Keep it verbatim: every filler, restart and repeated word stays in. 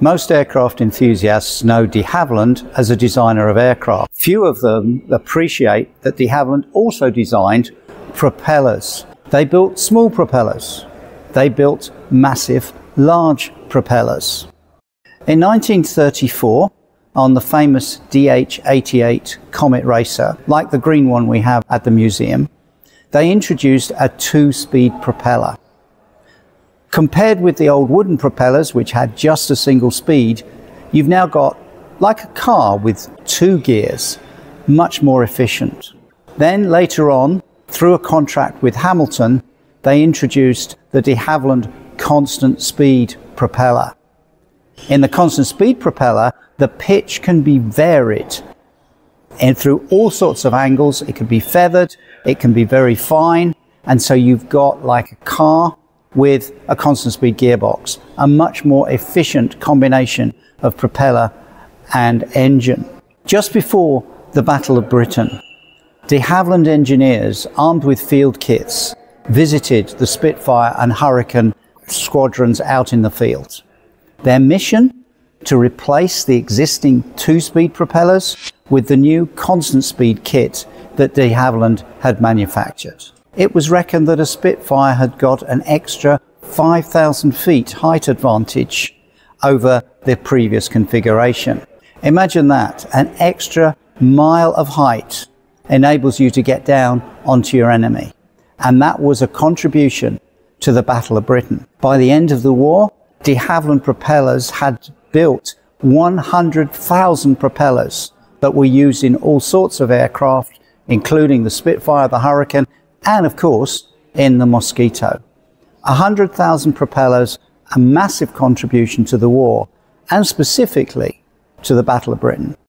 Most aircraft enthusiasts know de Havilland as a designer of aircraft. Few of them appreciate that de Havilland also designed propellers. They built small propellers. They built massive, large propellers. In nineteen thirty-four, on the famous D H eighty-eight Comet Racer, like the green one we have at the museum, they introduced a two-speed propeller. Compared with the old wooden propellers, which had just a single speed, you've now got, like a car with two gears, much more efficient. Then later on, through a contract with Hamilton, they introduced the de Havilland Constant Speed Propeller. In the constant speed propeller, the pitch can be varied, and through all sorts of angles. It can be feathered, it can be very fine, and so you've got like a car with a constant speed gearbox, a much more efficient combination of propeller and engine. Just before the Battle of Britain, de Havilland engineers, armed with field kits, visited the Spitfire and Hurricane squadrons out in the field. Their mission? To replace the existing two-speed propellers with the new constant speed kit that de Havilland had manufactured. It was reckoned that a Spitfire had got an extra five thousand feet height advantage over the previous configuration. Imagine that, an extra mile of height enables you to get down onto your enemy. And that was a contribution to the Battle of Britain. By the end of the war, de Havilland propellers had built one hundred thousand propellers that were used in all sorts of aircraft, including the Spitfire, the Hurricane, and of course in the Mosquito. one hundred thousand propellers, a massive contribution to the war, and specifically to the Battle of Britain.